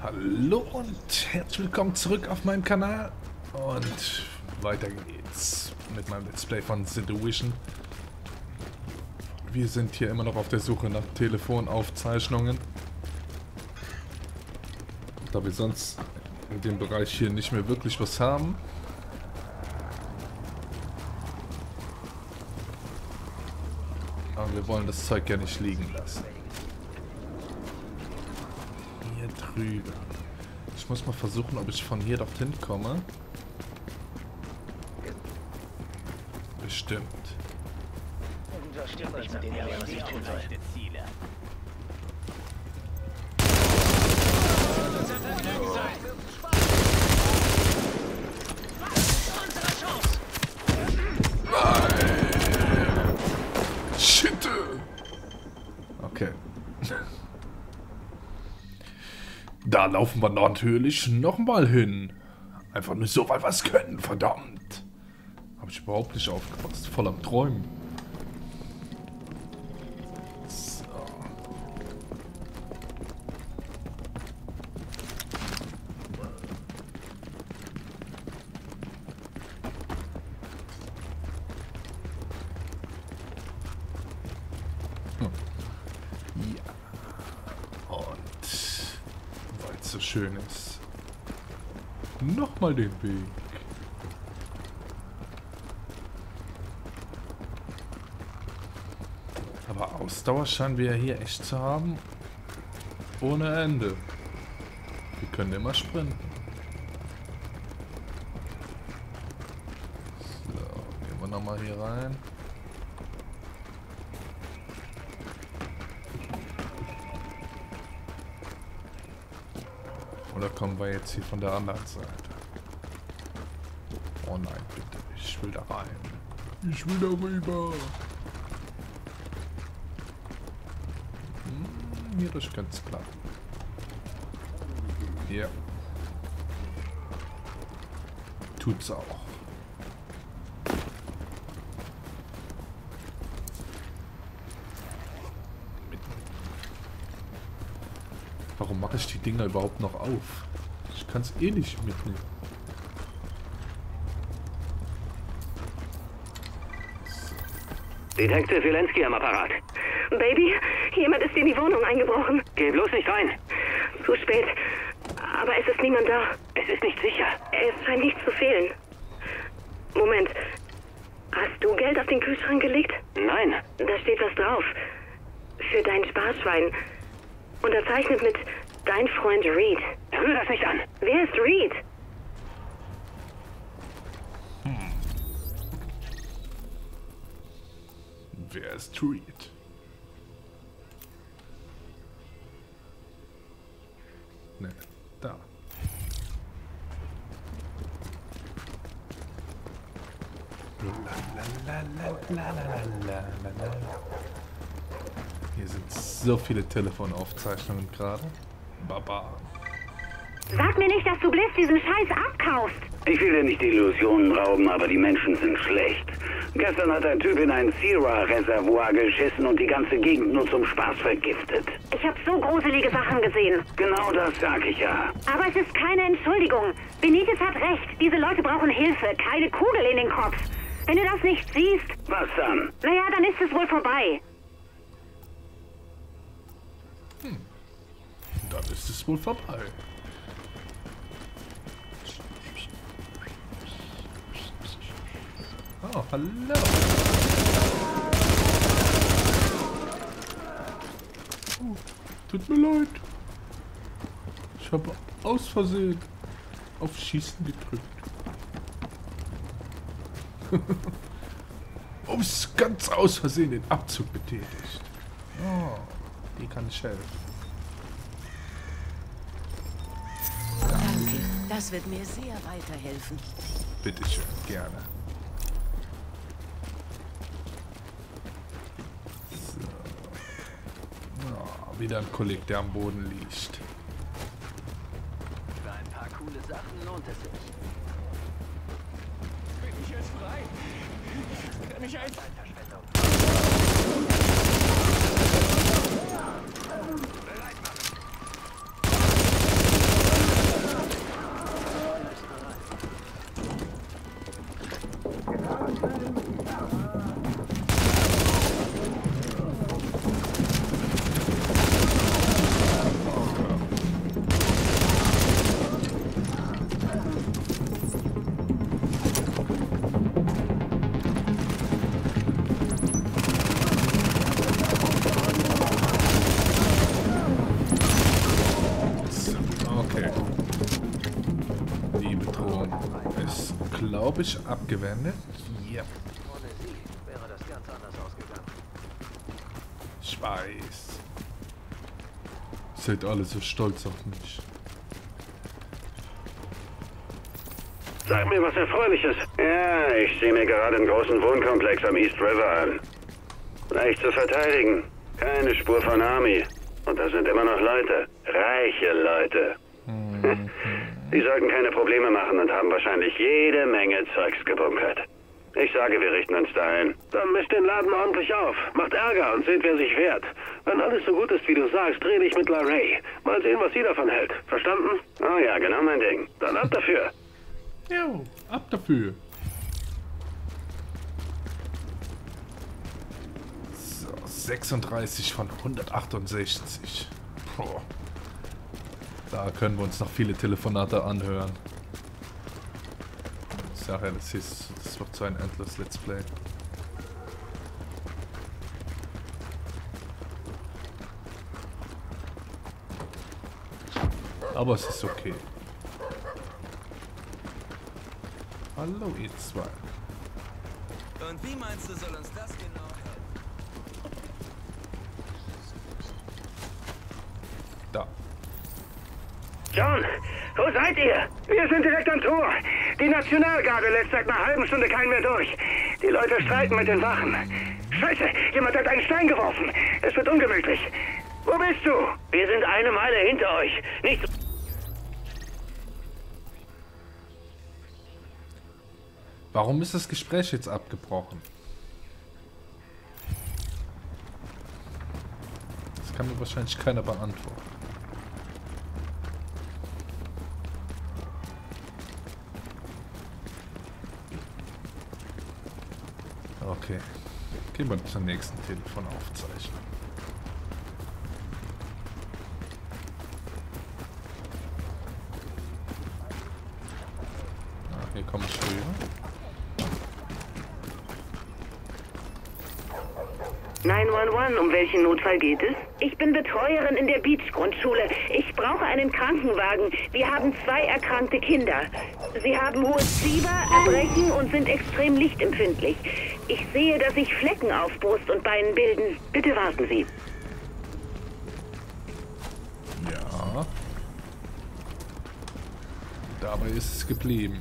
Hallo und herzlich willkommen zurück auf meinem Kanal. Und weiter geht's mit meinem Let's Play von The Division. Wir sind hier immer noch auf der Suche nach Telefonaufzeichnungen. Da wir sonst in dem Bereich hier nicht mehr wirklich was haben. Aber wir wollen das Zeug ja nicht liegen lassen. Hier drüben. Ich muss mal versuchen, ob ich von hier dorthin komme. Bestimmt. Okay. Da laufen wir natürlich nochmal hin. Einfach nur so, weil wir es können, verdammt. Habe ich überhaupt nicht aufgepasst. Voll am Träumen. So. Ja. Und weil es so schön ist. Nochmal den Weg. Ausdauer scheinen wir hier echt zu haben. Ohne Ende. Wir können immer sprinten. So, gehen wir nochmal hier rein. Oder kommen wir jetzt hier von der anderen Seite? Oh nein, bitte. Ich will da rein. Ich will da rüber. Hier ist ganz klar. Ja. Tut's auch. Warum mache ich die Dinger überhaupt noch auf? Ich kann es eh nicht mitnehmen. Detective Wilensky am Apparat. Baby? Jemand ist in die Wohnung eingebrochen. Geh bloß nicht rein. Zu spät. Aber es ist niemand da. Es ist nicht sicher. Es scheint nichts zu fehlen. Moment. Hast du Geld auf den Kühlschrank gelegt? Nein. Da steht was drauf. Für dein Sparschwein. Unterzeichnet mit dein Freund Reed. Rühr das nicht an. Wer ist Reed? Wer ist Reed? Ne, da. Hier sind so viele Telefonaufzeichnungen gerade. Baba. Sag mir nicht, dass du blind diesen Scheiß abkaufst. Ich will dir nicht die Illusionen rauben, aber die Menschen sind schlecht. Gestern hat ein Typ in ein Sierra-Reservoir geschissen und die ganze Gegend nur zum Spaß vergiftet. Ich habe so gruselige Sachen gesehen. Genau das sag ich ja. Aber es ist keine Entschuldigung. Benitis hat recht. Diese Leute brauchen Hilfe, keine Kugel in den Kopf. Wenn du das nicht siehst... Was dann? Naja, dann ist es wohl vorbei. Dann ist es wohl vorbei. Oh, hallo! Oh, tut mir leid. Ich habe aus Versehen auf Schießen gedrückt. Ups, ganz aus Versehen den Abzug betätigt. Oh, hier kann ich helfen. Danke, das wird mir sehr weiterhelfen. Bitteschön, gerne. Wieder ein Kollege, der am Boden liegt. Für ein paar coole Sachen lohnt es sich. Bin ich jetzt frei? Ich kann mich einfach... Bereit machen. glaube ich, abgewendet. Yep. Ohne sie wäre das ganz anders ausgegangen. Ich weiß. Seid alle so stolz auf mich. Sag mir was Erfreuliches. Ja, ich sehe mir gerade einen großen Wohnkomplex am East River an. Leicht zu verteidigen. Keine Spur von Army. Und da sind immer noch Leute. Reiche Leute. Die sollten keine Probleme machen und haben wahrscheinlich jede Menge Zeugs gebunkert. Ich sage, wir richten uns da ein. Dann mischt den Laden ordentlich auf. Macht Ärger und seht, wer sich wehrt. Wenn alles so gut ist, wie du sagst, dreh dich mit Laray. Mal sehen, was sie davon hält. Verstanden? Oh ja, genau mein Ding. Dann ab dafür. Jo, ab dafür. So, 36 von 168. Boah. Da können wir uns noch viele Telefonate anhören. Ich sage, das wird so ein endloses Let's Play. Aber es ist okay. Hallo, ihr zwei. Und wie meinst du, soll uns das genau helfen? Da. John, wo seid ihr? Wir sind direkt am Tor. Die Nationalgarde lässt seit einer halben Stunde keinen mehr durch. Die Leute streiten mit den Wachen. Scheiße, jemand hat einen Stein geworfen. Es wird ungemütlich. Wo bist du? Wir sind eine Meile hinter euch. Nicht... Warum ist das Gespräch jetzt abgebrochen? Das kann mir wahrscheinlich keiner beantworten. Okay, gehen wir zur nächsten Telefonaufzeichnung. Ah, hier komme ich rüber. 911, um welchen Notfall geht es? Ich bin Betreuerin in der Beach-Grundschule. Ich brauche einen Krankenwagen. Wir haben 2 erkrankte Kinder. Sie haben hohes Fieber, Erbrechen und sind extrem lichtempfindlich. Ich sehe, dass sich Flecken auf Brust und Beinen bilden. Bitte warten Sie. Ja. Dabei ist es geblieben.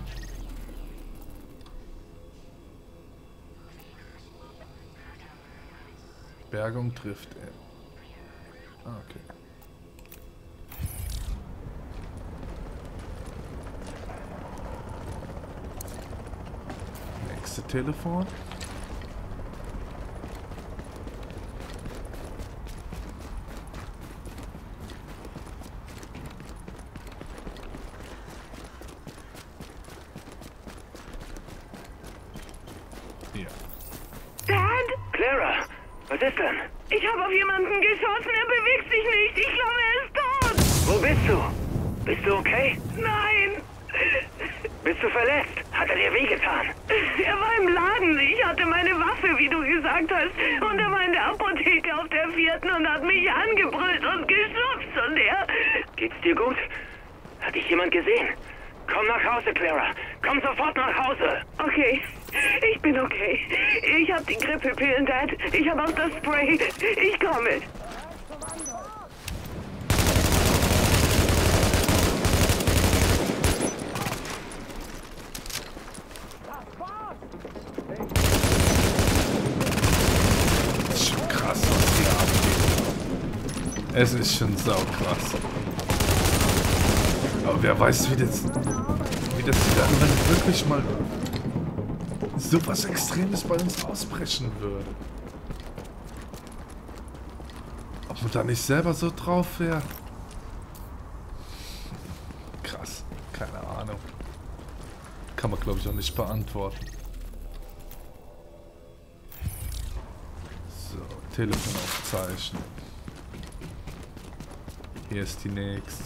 Bergung trifft er. Okay. Nächste Telefon. Es ist schon saukrass. Aber wer weiß, wie das dann wirklich mal so was Extremes bei uns ausbrechen würde. Ob man da nicht selber so drauf wäre? Krass. Keine Ahnung. Kann man, glaube ich, auch nicht beantworten. So, Telefon aufzeichnen. Hier ist die nächste.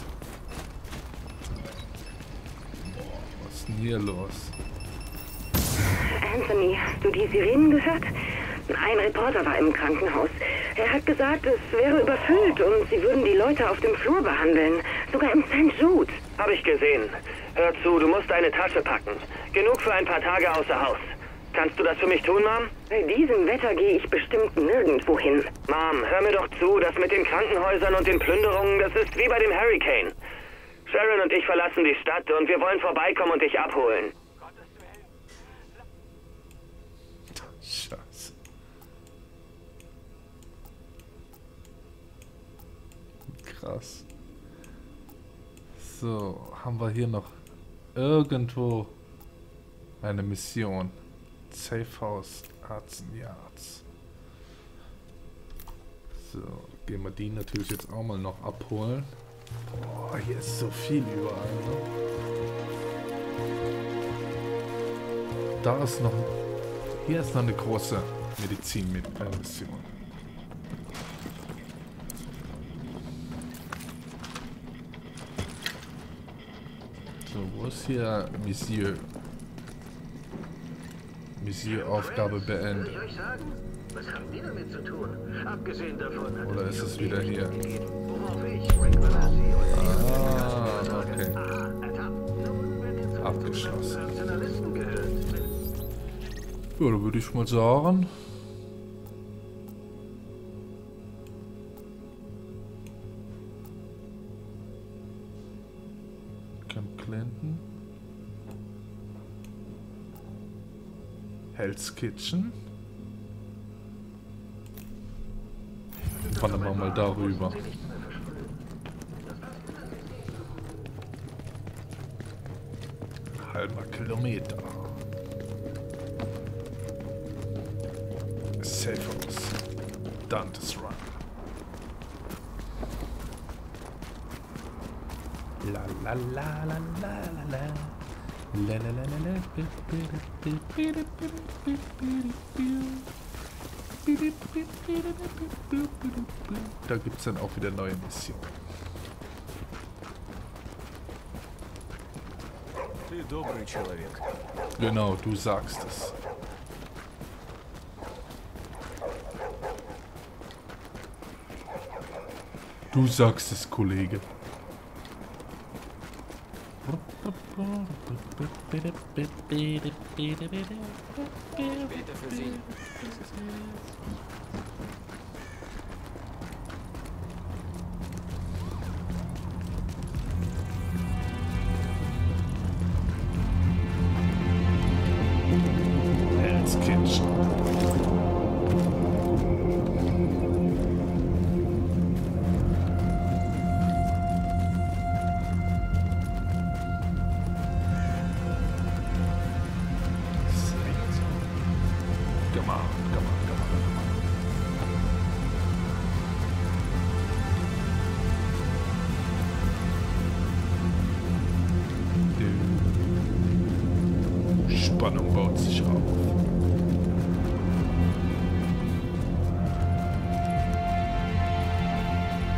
Boah, was ist denn hier los? Anthony, hast du die Sirenen gehört? Ein Reporter war im Krankenhaus. Er hat gesagt, es wäre überfüllt und sie würden die Leute auf dem Flur behandeln. Sogar im St. Jude. Habe ich gesehen. Hör zu, du musst deine Tasche packen. Genug für ein paar Tage außer Haus. Kannst du das für mich tun, Mom? Bei diesem Wetter gehe ich bestimmt nirgendwo hin. Mom, hör mir doch zu, das mit den Krankenhäusern und den Plünderungen, das ist wie bei dem Hurricane. Sharon und ich verlassen die Stadt und wir wollen vorbeikommen und dich abholen. Scheiße. Krass. So, haben wir hier noch irgendwo eine Mission? Safehouse Arts and Yards. So, gehen wir die natürlich jetzt auch mal noch abholen. Boah, hier ist so viel überall, ne? Da ist noch... Hier ist noch eine große Medizinmission. So, wo ist hier Monsieur? Missionaufgabe beendet. Oder ist es wieder hier? Ah, okay. Abgeschlossen. Ja, da würde ich mal sagen. Camp Clinton. Hell's Kitchen. Wandern wir mal darüber. Halber Kilometer. Safehouse. Dante's Run. La la la la la la la. Da gibt es dann auch wieder neue Missionen. Genau, du sagst es. Du sagst es, Kollege. Bitte für Sie. Hell's Kitchen. Spannung baut sich auf.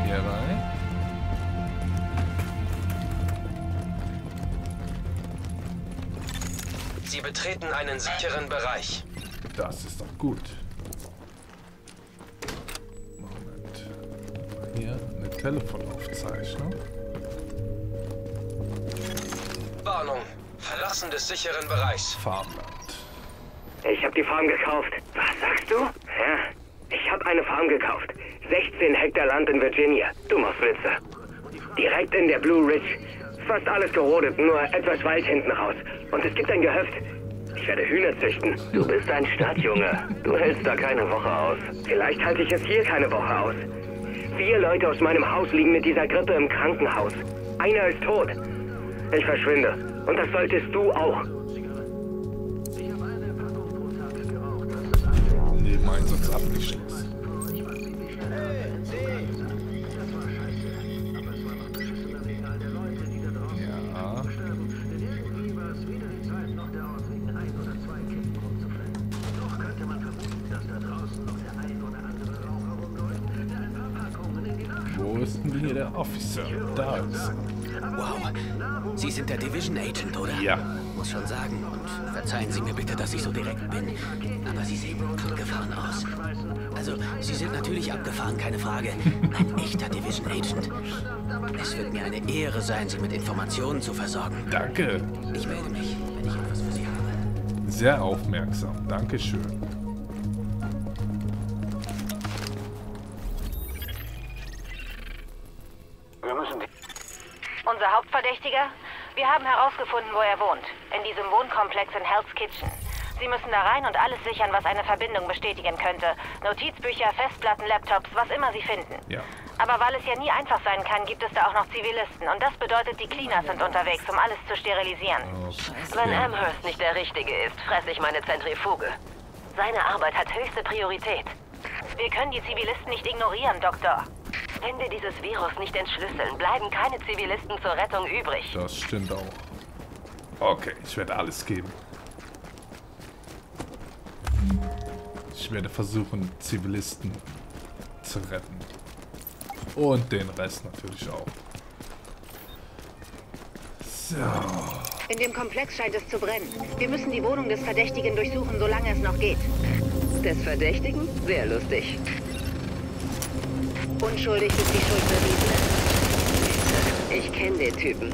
Hier rein. Sie betreten einen sicheren Bereich. Das ist doch gut. Moment. Hier eine Telefonaufzeichnung. Warnung. Verlassen des sicheren Bereichs. Farmland. Ich habe die Farm gekauft. Was sagst du? Ja, ich habe eine Farm gekauft. 16 Hektar Land in Virginia. Du machst Witze. Direkt in der Blue Ridge. Fast alles gerodet, nur etwas Wald hinten raus. Und es gibt ein Gehöft. Ich werde Hühner züchten. Du bist ein Stadtjunge. Du hältst da keine Woche aus. Vielleicht halte ich es hier keine Woche aus. 4 Leute aus meinem Haus liegen mit dieser Grippe im Krankenhaus. Einer ist tot. Ich verschwinde. Und das solltest du auch. Neben Einsatz abgeschlossen. Ja. Wo ist denn hier der Officer? Da ist er. Wow. Sie sind der Division Agent, oder? Ja. Muss schon sagen, und verzeihen Sie mir bitte, dass ich so direkt bin, aber Sie sehen abgefahren aus. Also, Sie sind natürlich abgefahren, keine Frage. Ein echter Division Agent. Es wird mir eine Ehre sein, Sie mit Informationen zu versorgen. Danke. Ich melde mich, wenn ich etwas für Sie habe. Sehr aufmerksam. Dankeschön. Wir müssen die... Unser Hauptverdächtiger? Wir haben herausgefunden, wo er wohnt. In diesem Wohnkomplex in Hell's Kitchen. Sie müssen da rein und alles sichern, was eine Verbindung bestätigen könnte. Notizbücher, Festplatten, Laptops, was immer Sie finden. Ja. Aber weil es ja nie einfach sein kann, gibt es da auch noch Zivilisten. Und das bedeutet, die Cleaners sind unterwegs, um alles zu sterilisieren. Okay. Wenn Amherst nicht der Richtige ist, fresse ich meine Zentrifuge. Seine Arbeit hat höchste Priorität. Wir können die Zivilisten nicht ignorieren, Doktor. Wenn wir dieses Virus nicht entschlüsseln, bleiben keine Zivilisten zur Rettung übrig. Das stimmt auch. Okay, ich werde alles geben. Ich werde versuchen, Zivilisten zu retten. Und den Rest natürlich auch. So. In dem Komplex scheint es zu brennen. Wir müssen die Wohnung des Verdächtigen durchsuchen, solange es noch geht. Des Verdächtigen? Sehr lustig. Unschuldig ist die Schuld bewiesen. Ich kenne den Typen.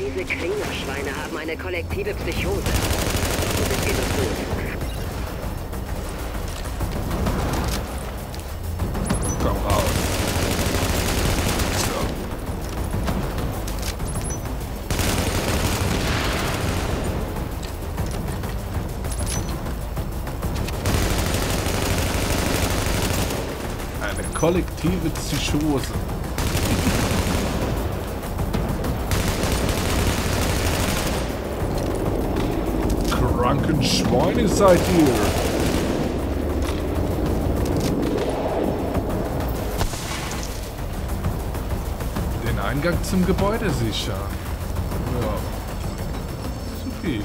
Diese Cleaner-Schweine haben eine kollektive Psychose. Das geht uns gut. Komm raus. So. Eine kollektive Psychose. Kranken Schweine seid ihr. Den Eingang zum Gebäude sicher. Ja. Supi.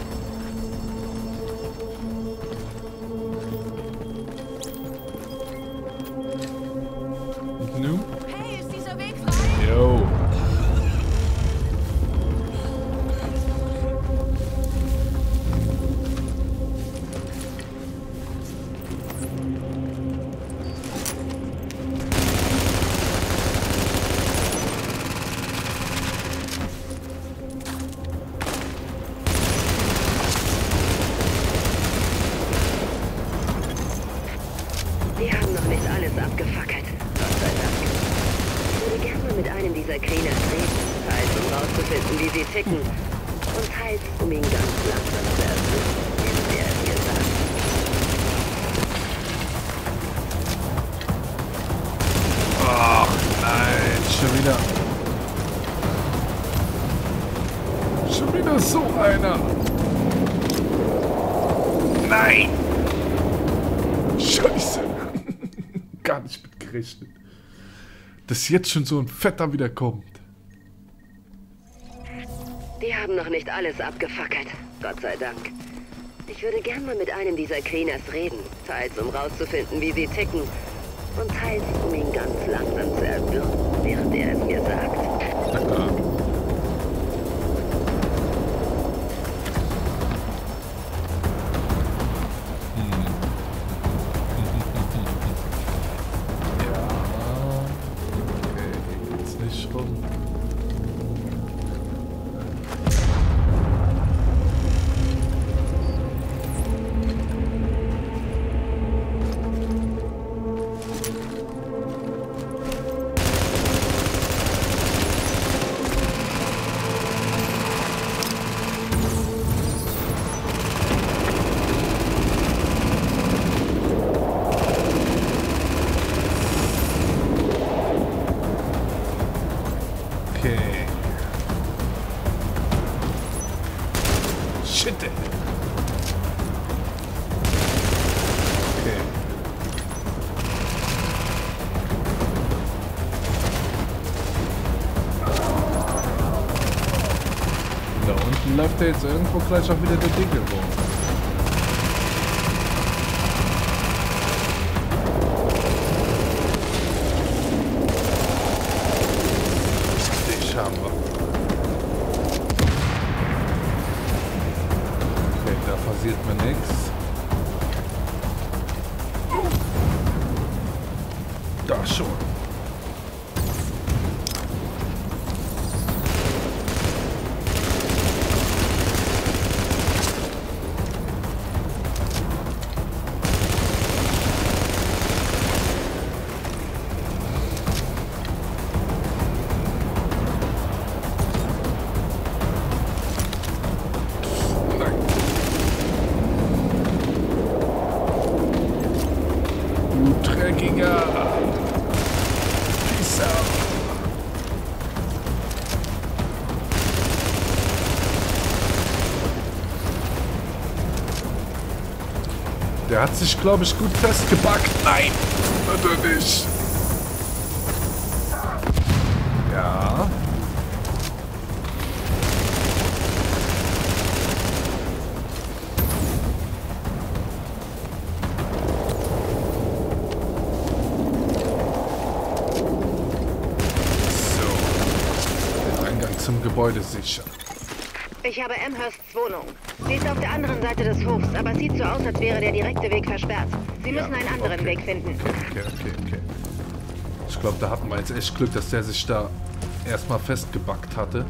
Und nun? Hey, ist dieser Weg frei? Yo. Dass jetzt schon so ein Fetter wieder kommt. Die haben noch nicht alles abgefackelt. Gott sei Dank. Ich würde gern mal mit einem dieser Cleaners reden. Teils um rauszufinden, wie sie ticken. Und teils um ihn ganz langsam zu erwürgen, während er es mir sagt. Aha. Läuft da jetzt irgendwo gleich auch wieder der Dicke rum? Ich habe. Okay, da passiert mir nichts. Da schon. Der hat sich, glaube ich, gut festgepackt. Nein, natürlich. Ja. So. Den Eingang zum Gebäude sichern. Ich habe Amhersts Wohnung. Sie ist auf der anderen Seite des Hofs, aber es sieht so aus, als wäre der direkte Weg versperrt. Sie müssen einen anderen Weg finden. Okay. Ich glaube, da hatten wir jetzt echt Glück, dass der sich da erstmal festgebackt hatte.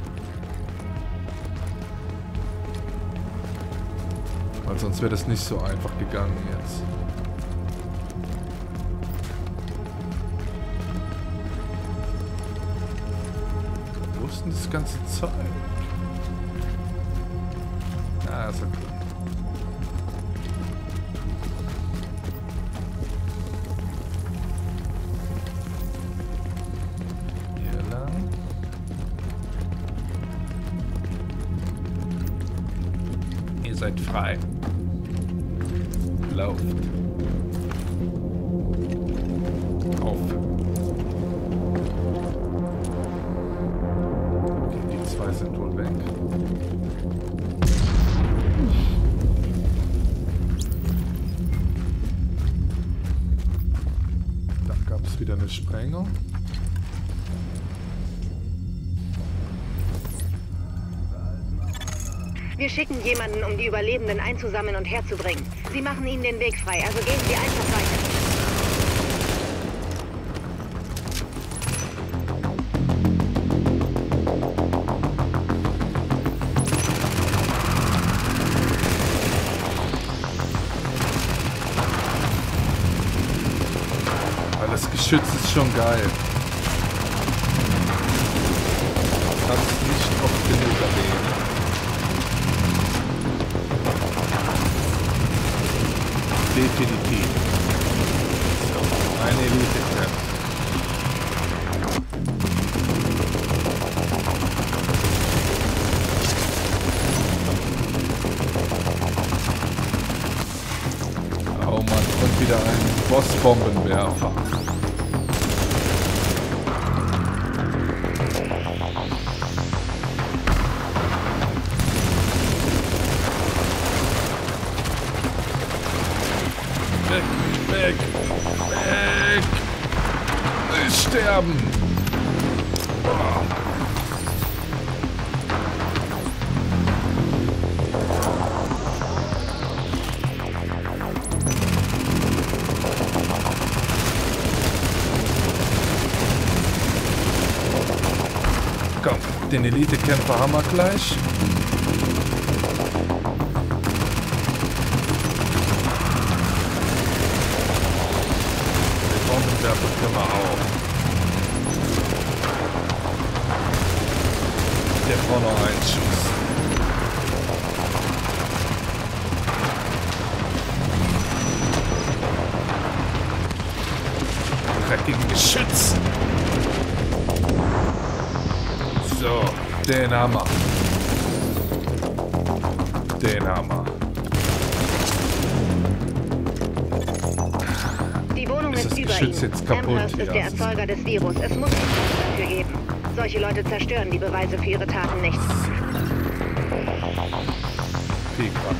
Weil sonst wäre das nicht so einfach gegangen jetzt. Wo ist denn das ganze Zeug? Ah, ist okay. Hier lang. Ihr seid frei. Lauft. Auf. Okay, die zwei sind wohl weg. Wieder eine Sprengung. Wir schicken jemanden, um die Überlebenden einzusammeln und herzubringen. Sie machen ihnen den Weg frei, also gehen Sie einfach Schütz ist schon geil. Ich kann es nicht oft genug erwähnen. Definitiv. So, eine Elite-Kräfte. Oh Mann, und wieder ein Bossbombenwerfer. Weg! Nicht sterben! Boah. Komm, den Elite-Kämpfer haben wir gleich. Geschütz. So, den Hammer. Den Hammer. Die Wohnung ist über ihm. Jetzt kaputt. Amherst ist der Erzeuger des Virus. Es muss einen Grund dafür geben. Solche Leute zerstören die Beweise für ihre Taten nicht. Viel Kraft.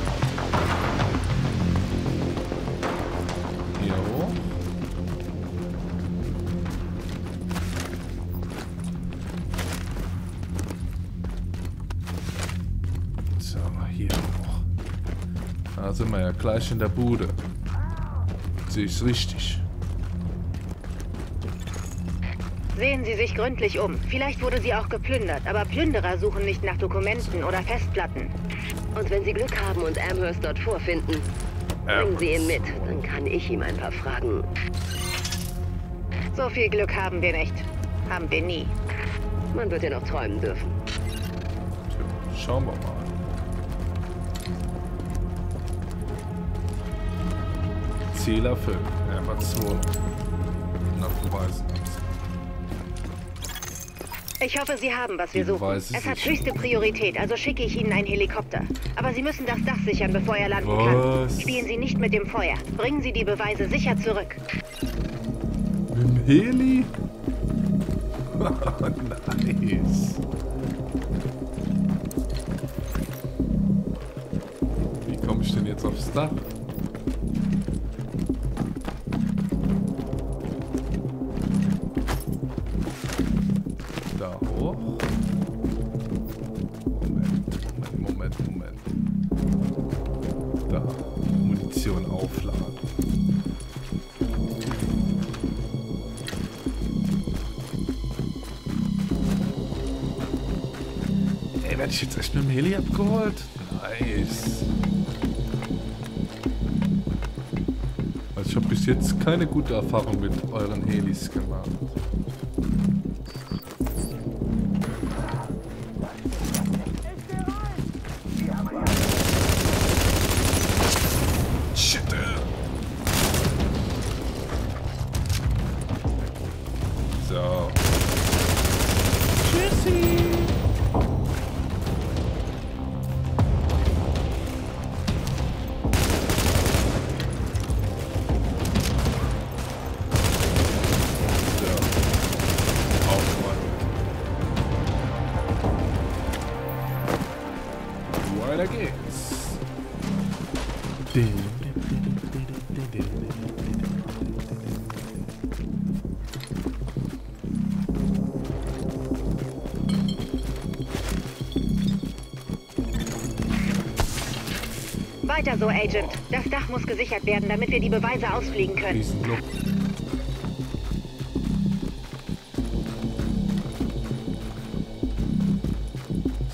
Sind wir ja gleich in der Bude. Sehe ich's richtig. Sehen Sie sich gründlich um. Vielleicht wurde sie auch geplündert, aber Plünderer suchen nicht nach Dokumenten oder Festplatten. Und wenn Sie Glück haben und Amherst dort vorfinden, bringen Sie ihn mit. Dann kann ich ihm ein paar Fragen. So viel Glück haben wir nicht. Haben wir nie. Man wird ja noch träumen dürfen. Tja, schauen wir mal. Ziel erfüllt. Einfach 2. Nach Beweisen. Ich hoffe, Sie haben, was wir suchen. Es hat höchste Priorität, also schicke ich Ihnen einen Helikopter. Aber Sie müssen das Dach sichern, bevor er landen kann. Spielen Sie nicht mit dem Feuer. Bringen Sie die Beweise sicher zurück. Mit dem Heli? Nice. Wie komme ich denn jetzt aufs Dach? Ich jetzt echt mit dem Heli abgeholt? Nice. Also ich habe bis jetzt keine gute Erfahrung mit euren Helis gemacht. Weiter so, Agent. Das Dach muss gesichert werden, damit wir die Beweise ausfliegen können. Ist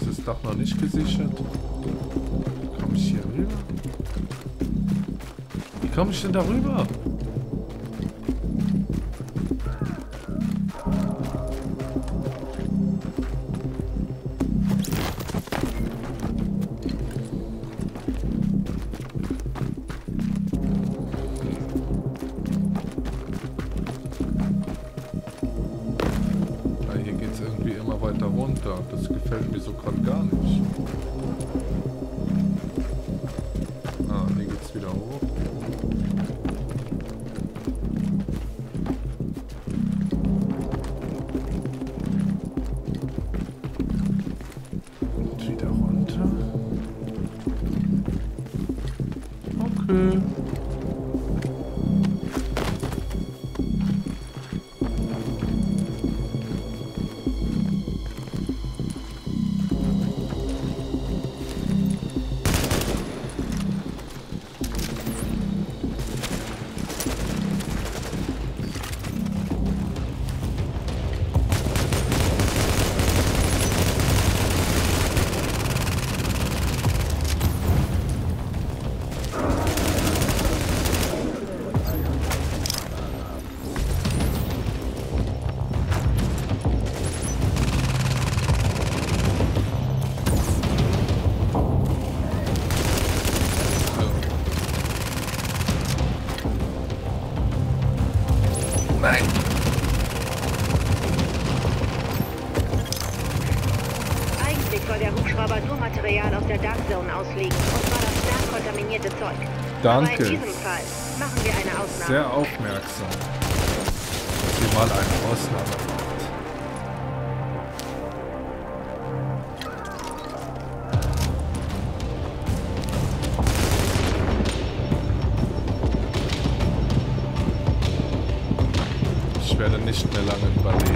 das Dach noch nicht gesichert? Komme ich hier rüber? Wie komme ich denn da rüber? Danke. Aber in diesem Fall machen wir eine Ausnahme. Sehr aufmerksam, dass ihr mal eine Ausnahme macht. Ich werde nicht mehr lange überleben.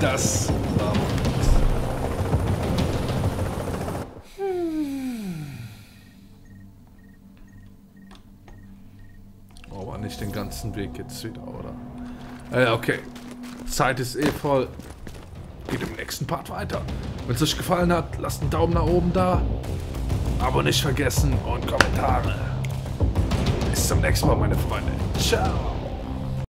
Das war oh, aber nicht den ganzen diesen Weg jetzt wieder, oder? Okay. Zeit ist eh voll. Geht im nächsten Part weiter. Wenn es euch gefallen hat, lasst einen Daumen nach oben da. Abo nicht vergessen und Kommentare. Bis zum nächsten Mal, meine Freunde. Ciao.